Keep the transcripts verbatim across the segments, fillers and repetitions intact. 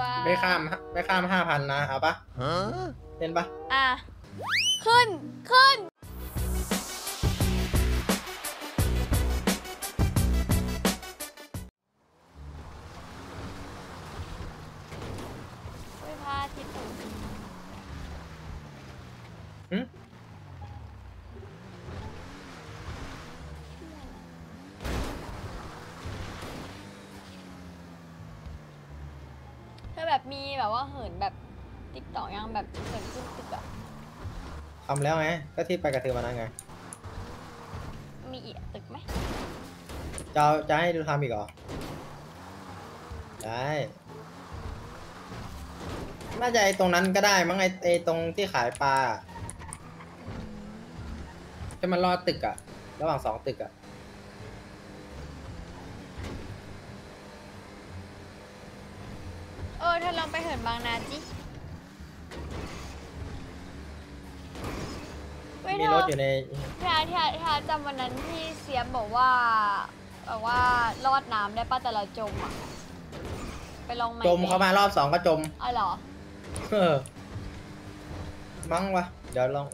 ว่าไม่ข้ามไม่ข้ามห้าพันนะเอาปะเล่นปะอ่ะขึ้นขึ้นอุ้ยพาทิพย์อืมเธอแบบมีแบบว่าเหินแบบติ๊กต่อยังแบบเหินขึ้นติ๊กต่อทำแล้วไงก็ที่ไปกระเทือมานั่งไงมีอีกตึกไหมจะจะให้ดูทำอีกเหรอได้น่าจะไอ้ตรงนั้นก็ได้มั้งไอ้ไอ้ตรงที่ขายปลาจะมันรอดตึกอะระหว่างสองตึกอะเออเธอลองไปเหินบางนาจิมีรถอยู่ในพี่อาร์พี่อาร์พี่อาร์จำวันนั้นที่เสียมบอกว่าบอกว่ารอดน้ำได้ป่ะแต่เราจมอ่ะไปลองไหมจมเขามารอบสองก็จมอ๋อเหรอเออมั้งวะเดี๋ยวลอง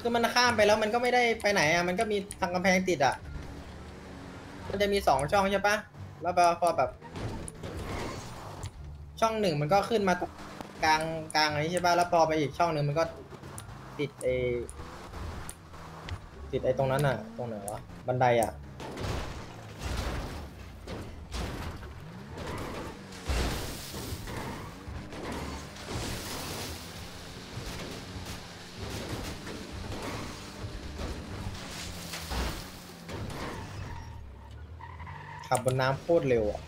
คือมันข้ามไปแล้วมันก็ไม่ได้ไปไหนอ่ะมันก็มีทางกำแพงติดอ่ะมันจะมีสองช่องใช่ป่ะแล้วพอแบบช่องหนึ่งมันก็ขึ้นมากลางกลางอะไรใช่ป่ะแล้วพอไปอีกช่องหนึ่งมันก็ติดไอติดไอตรงนั้นน่ะตรงไหนวะบันไดอ่ะขับบนน้ำโคตรเร็วอ่ะ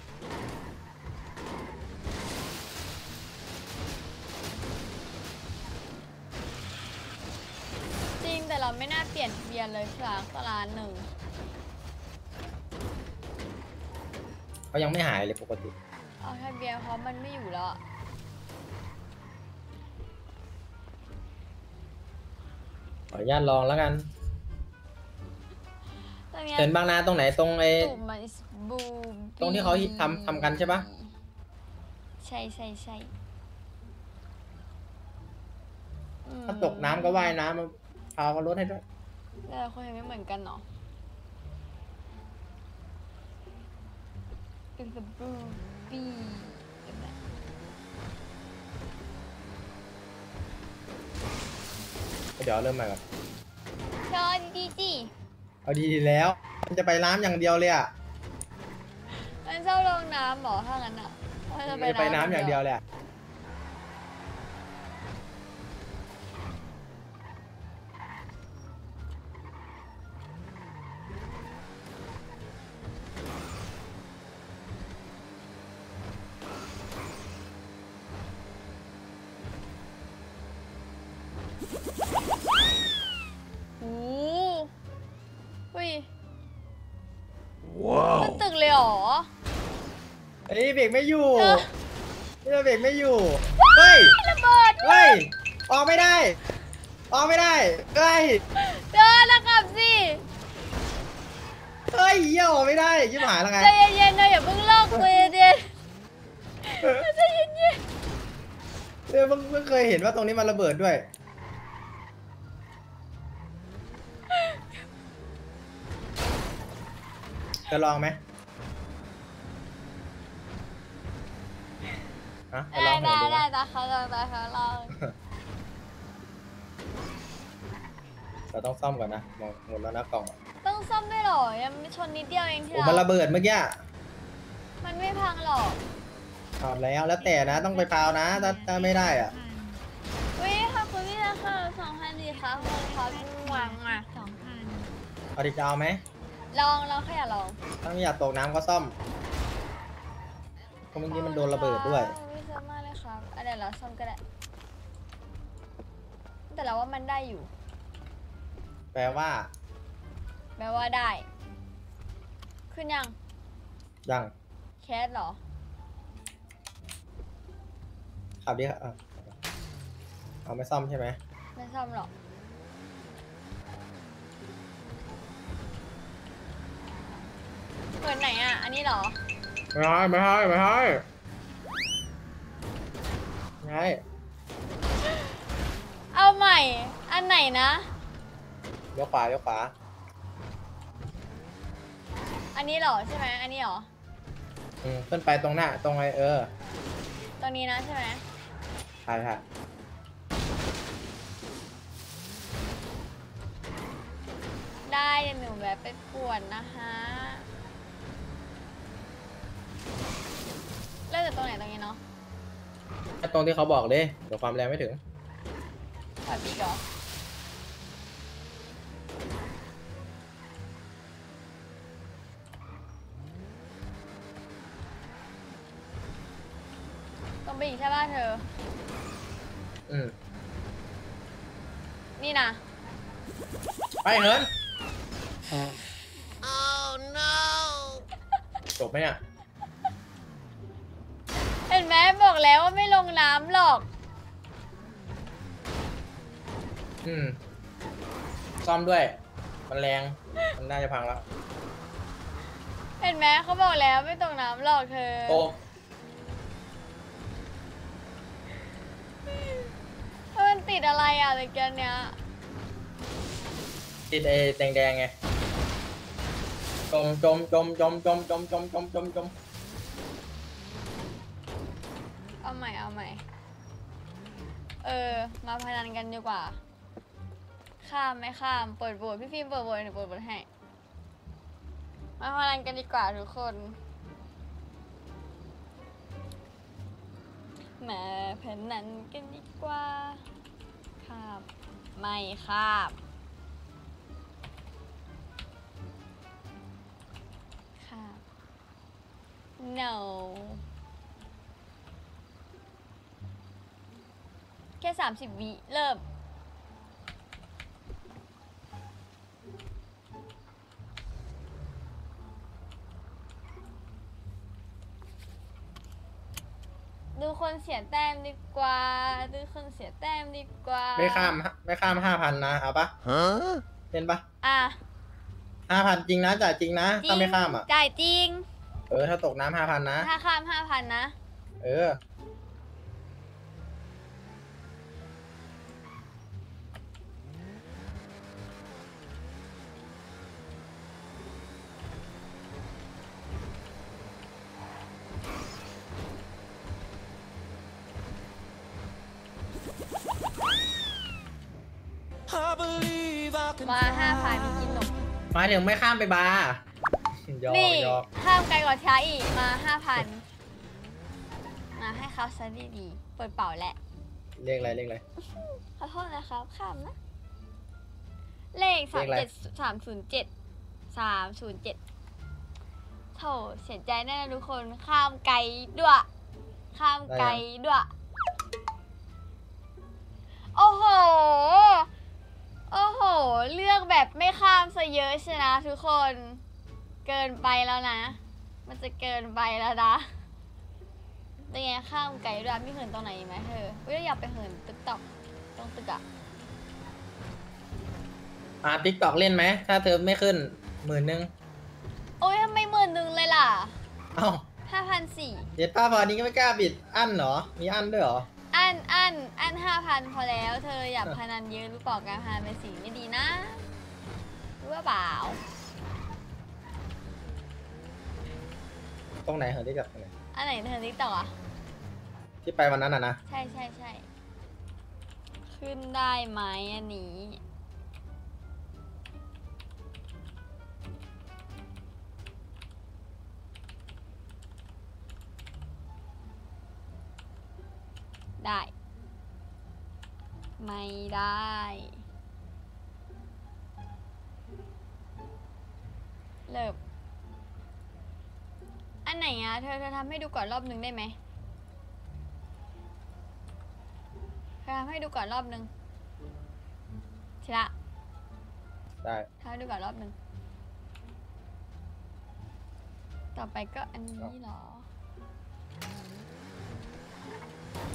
เราไม่น่าเปลี่ยนเบียร์เลยสักร้านหนึ่งเขายังไม่หายเลยปกติเอาถ้าเบียร์เพราะมันไม่อยู่แล้วขออนุญาตลองแล้วกันเดินบางนาตรงไหนตรงไอ้ตรงที่เขาทำทำกันใช่ปะใช่ใช่ใช่ถ้าตกน้ำก็ว่ายน้ำพาเขาลดให้ด้วยแต่คนเห็นไม่เหมือนกันเนาะเป็นแบบบูบี้เดี๋ยวเริ่มใหม่ก่อนเชิญดีจีเอาดีดีแล้วมันจะไปน้ำอย่างเดียวเลยอ่ะมันเศร้าลงน้ำหรอถ้างั้นอ่ะมันจะไปน้ำอย่างเดียวเลยเฮ้ยเบรกไม่อยู่เรือเบรกไม่อยู่เฮ้ยระเบิดเฮ้ยออกไม่ได้ออกไม่ได้เฮ้ยเดินแล้วขับสิเฮ้ยเยี่ยวออกไม่ได้ยิ้มหายแล้วไงใจเย็นๆนะอย่าเพิ่งลอกตัวเย็นใจเย็นๆเออเพิ่งเคยเห็นว่าตรงนี้มันระเบิดด้วยจะลองไหมได้ได้ได้ตาเขาลองตาเขาลองเราต้องซ่อมก่อนนะหมดแล้วนะกล่องต้องซ่อมด้วยหรอยังชนนิดเดียวเองที่เรามันระเบิดเมื่อกี้มันไม่พังหรอกเอาแล้วแล้วแต่นะต้องไปเปล่านะถ้าไม่ได้อ่ะวิค่ะคุณพี่นะคะสองพันดีค่ะคุณเขาวางมาสองพันเอาดิเอาไหมลองลองขยับลองถ้าไม่อยากตกน้ำก็ซ่อมเมื่อกี้มันโดนระเบิดด้วยไม่เซอร์มากเลยครับอะไรเราซ่อมก็ได้แต่เราว่ามันได้อยู่แปลว่าแปลว่าได้ขึ้นยังยังแคสเหรอขับดิครับเอาไม่ซ่อมใช่ไหมไม่ซ่อมหรอกเปิดไหนอ่ะอันนี้เหรอไม่ให้ไม่ให้ไม่ให้ ท้ายเอาใหม่อันไหนนะเลี้ยวขวาเลี้ยวขวาอันนี้หรอใช่ไหมอันนี้หรออืมขึ้นไปตรงหน้าตรงไอเออตรงนี้นะใช่ไหมใช่ค่ะได้หนูแวะไปป่วนนะฮะเริ่มจากตรงไหนตรงนี้เนาะตรงที่เขาบอกเลยเดี๋ยวความแรงไม่ถึงขวาปีกเหรอต้องไปอีกใช่ป่ะเธออืมนี่นะไปเหินจบไหมอ่ะเห็นไหมบอกแล้วว่าไม่ลงน้ำหรอกอืมซ่อมด้วยมันแรงมันน่าจะพังแล้วเห็นไหมเขาบอกแล้วไม่ตกน้ำหรอกเธอโอ้มันติดอะไรอ่ะตะเกียงเนี้ยติดไอ้แดงๆไงจมจมจมจมจมจมจมจมจมจมเอาใหม่เอาใหม่เออมาพนันกันดีกว่าข้ามไม่ข้ามเปิดโหวตพี่ฟิล์มเปิดโหวตหนูเปิดโหวตให้มาพนันกันดีกว่าทุกคนมาพนันกันดีกว่าข้ามไม่ข้ามNo แค่สามสิบวิเริ่มดูคนเสียแต้มดีกว่าดูคนเสียแต้มดีกว่าไม่ข้ามไม่ข้ามห้าพันนะเอาปะฮะเป็นปะอ่ะห้าพันจริงนะจ่ายจริงนะถ้าไม่ข้ามอ่ะจ่ายจริงเออถ้าตกน้ำห้าพันนะถ้าข้ามห้าพันนะเออมาห้าพันกินนมมาถึงไม่ข้ามไปบาร์นี่ข้ามไกลกว่าช้าอีกมาห้าพันมาให้เขาซะดีๆเปิดเป่าแหละเลขอะไรเลขอะไรขอโทษนะครับข้ามนะเลขสามเจ็ดสามศูนย์เจ็ดสามศูนย์เจ็ดโถเสียใจแน่ทุกคนข้ามไกลด้วยข้ามไกลด้วยโอ้โหโอ้โหเลือกแบบไม่ข้ามซะเยอะใช่นะทุกคนเกินไปแล้วนะมันจะเกินไปแล้วนะเป็นไงข้ามไก่ด้วยมีเหินตรงไหนไหมเธอเฮ้ยอยากไปเหินติ๊กต็อกตรงตึกอะอ่าติ๊กต็อกเล่นไหมถ้าเธอไม่ขึ้นหมื่นหนึ่งโอ้ยทำไมหมื่นหนึ่งเลยล่ะเอ้าห้าพันสี่เด็ดป้าพอนี้ก็ไม่กล้าบิดอั้นเหรอมีอั้นด้วยเหรออั้นอั้นอั้นห้าพันพอแล้วเธออยากพนันเยอะรู้เปล่าการพนันเป็นสิ่งไม่ดีนะรู้ว่าเปล่าตรงไหนเธอติ๊กต็อกไหนอันไหนเธอติ๊กต็อกอ่ะที่ไปวันนั้นอ่ะนะใช่ใช่ใช่ขึ้นได้ไหมอันนี้ได้ไม่ได้เลิกอันไหนอ่ะเธอเธอทำให้ดูก่อนรอบนึงได้ไหมเธอทำให้ดูก่อนรอบนึงชิละได้ทำให้ดูก่อนรอบนึงต่อไปก็อันนี้หรอ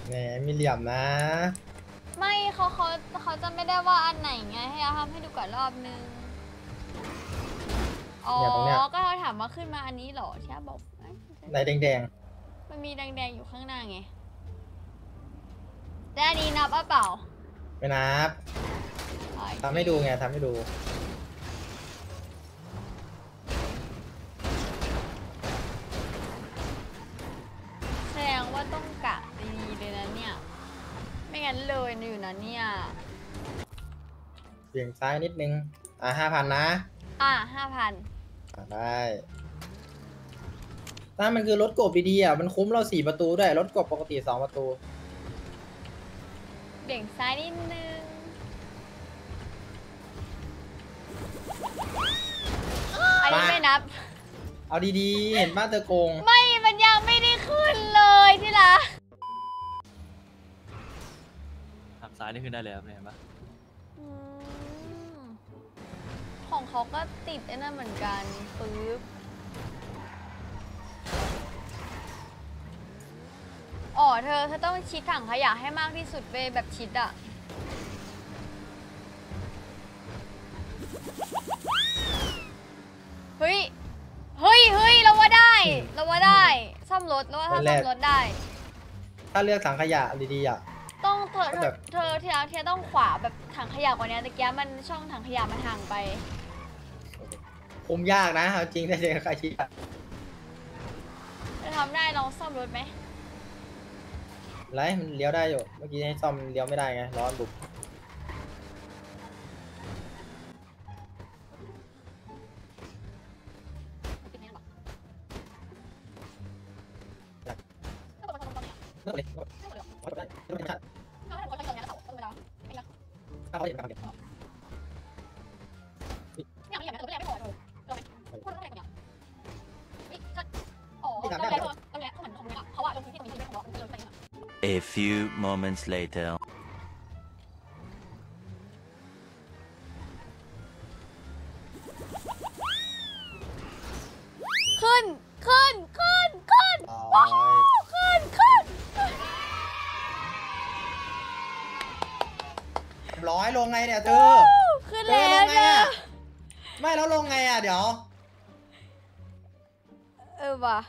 แหมมีเหลี่ยมนะไม่เขาเขาเขาจะไม่ได้ว่าอันไหนไงให้เราทำให้ดูก่อนรอบนึงอ๋อก็เขาถามว่าขึ้นมาอันนี้หรอที่บอกไหนแดงๆมันมีแดงๆอยู่ข้างหน้าไง แล้วอันนี้นับว่าเปล่าไม่นับทำให้ดูไงทำให้ดูแสดงว่าต้องกะดีเลยนะเนี่ยไม่งั้นเลยอยู่นะเนี่ยเบี่ยงซ้ายนิดนึงอ่ะห้าพันนะอ่ะห้าพันได้ถ้ามันคือรถกบดีๆอ่ะมันคุ้มเราสี่ประตูด้วยรถกบปกติสองประตูเบี่ยงซ้ายนิดนึงอันนี้ไม่นับเอาดีๆเห็นบ้านเธอโกงไม่มันยังไม่ได้ขึ้นเลยที่ละทางซ้ายนี่ขึ้นได้เลยครับเห็นปะของเขาก็ติดไอ้นั่นเหมือนกันปึ๊บอ๋อเธอเธอต้องชิดถังขยะให้มากที่สุดเว้ยแบบชิดอะเฮ้ยเฮ้ยเฮ้ยเราว่าได้เราว่าได้ซ่อมรถเราว่าถ้าซ่อมรถได้ถ้าเลือกถังขยะดีๆอะต้องเธอเธอเธอเธอเธอต้องขวาแบบถังขยะกว่านี้ตะเกียบมันช่องถังขยะมันห่างไปคงยากนะจริงแต่เธอใครชิดอะจะทำได้ลองซ่อมรถไหมไรมันเลี้ยวได้อยู่เมื่อกี้ให้ซ่อมเลี้ยวไม่ได้ไงร้อนบุบA few moments later ขึ้นขึ้นขึ้นขึ้นว้าวขึ้นขึ้นร้อยลงไงเนี่ยเธอขึ้นแล้วเนี่ยไม่แล้วลงไงอ่ะเดี๋ยวเออว่ะ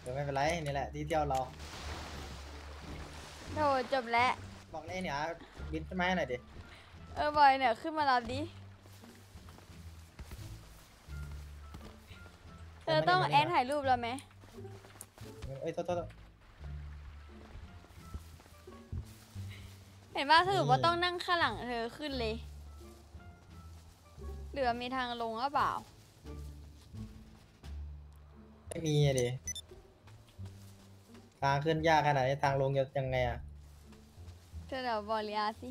เดี๋ยวไม่เป็นไรนี่แหละที่เที่ยวเราโธ่จบแล้วบอกเลยเนี่ยบินขึ้นมาหน่อยดิเออบอยเนี่ยขึ้นมาเราดิเธอต้องแอนถ่ายรูปเราไหมเอ้ยโทษโทษเห็นว่าสรุปว่าต้องนั่งข้างหลังเธอขึ้นเลยหรือมีทางลงหรือเปล่าไม่มีเลยทางขึ้นยากขนาดนี้ทางลงยังไงอะเธอเดาบอลยาสิ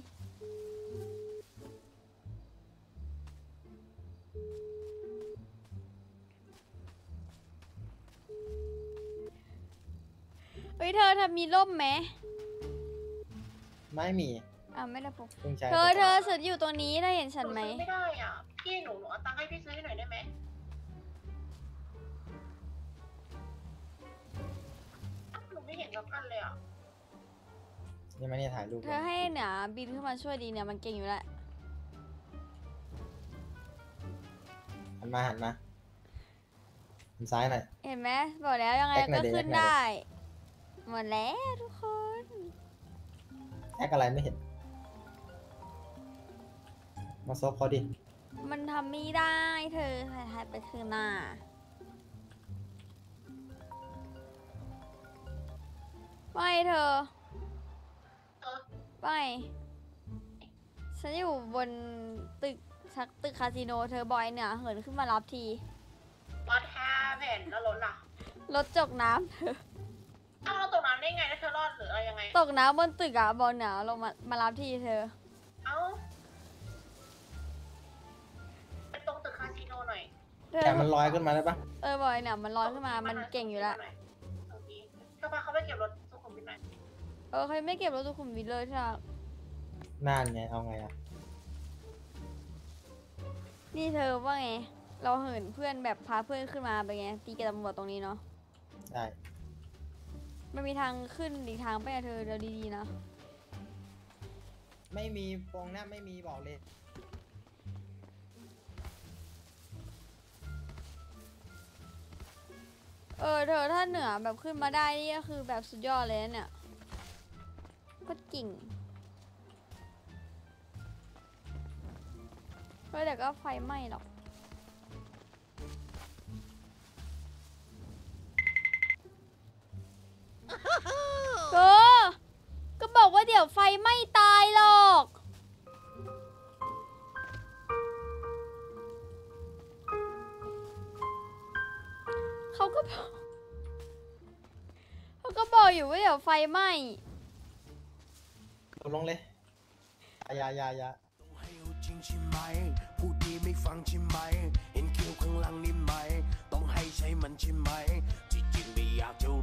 เฮ้ยเธอเธอมีร่มไหมไม่มีอ่าไม่ได้ปุ๊บเธอเธอสุดอยู่ตัวนี้ได้เห็นฉันไหมไม่ได้อ่ะพี่หนูหนูเอาตังค์ให้พี่ซื้อหน่อยได้ไหมไม่เห็นรับกันเลยอ่ะยังไม่ได้ถ่ายรูปเธอให้เนี่ยบินขึ้นมาช่วยดีเนี่ยมันเก่งอยู่แล้วหันมาหันมาหันซ้ายหน่อยเห็นไหมบอกแล้วยังไงก็ขึ้นได้หมดแล้วทุกคนแอกอะไรไม่เห็นมาซบเขาดิมันทำไม่ได้เธอถ่ายไปคืนหน้าไม่เธอไม่ฉันอยู่บนตึกชักตึกคาสิโนเธอบอยเนี่ยเหินขึ้นมารับทีรถห้าแผ่นแล้วรถล่ะรถจกน้ำเธอถ้าเราตกน้ำได้ไงแล้วเธอรอดหรืออะไรยังไงตกน้ำบนตึกอะบอลหนาวลงมามารับทีเธอเอ้าไปตรงตึกคาสิโนหน่อยแต่มันลอยขึ้นมาได้ปะเออบอยเนี่ยมันลอยขึ้นมามันเก่งอยู่แล้วเธอพาเขาไปเก็บรถเออใครไม่เก็บรถสุขุมวิทเลยใช่ไหมนั่นไงเอาไงอะนี่เธอว่าไงเราเหินเพื่อนแบบพาเพื่อนขึ้นมาไปไงตีกับตำรวจตรงนี้เนาะใช่มันมีทางขึ้นอีกทางไปเธอเดี๋ยวดีๆนะไม่มีตรงนั้นไม่มีบอกเลยเออเธอถ้าเหนือแบบขึ้นมาได้นี่ก็คือแบบสุดยอดเลยเนี่ย โคตรเก่งเพราะเดี๋ยวก็ไฟไหม้หรอกเออก็บอกว่าเดี๋ยวไฟไหม้ตายหรอกเขาก็เขาก็บอกอยู่ว่าเดี๋ยวไฟไหม้ลงเลยยายายาจริงใช่ไหมพูดดีไม่ฟังใช่ไหมเห็นคิ้วข้างล่างนี่ไหมต้องให้ใช้มันใช่ไหมที่จริงไม่อยากจะ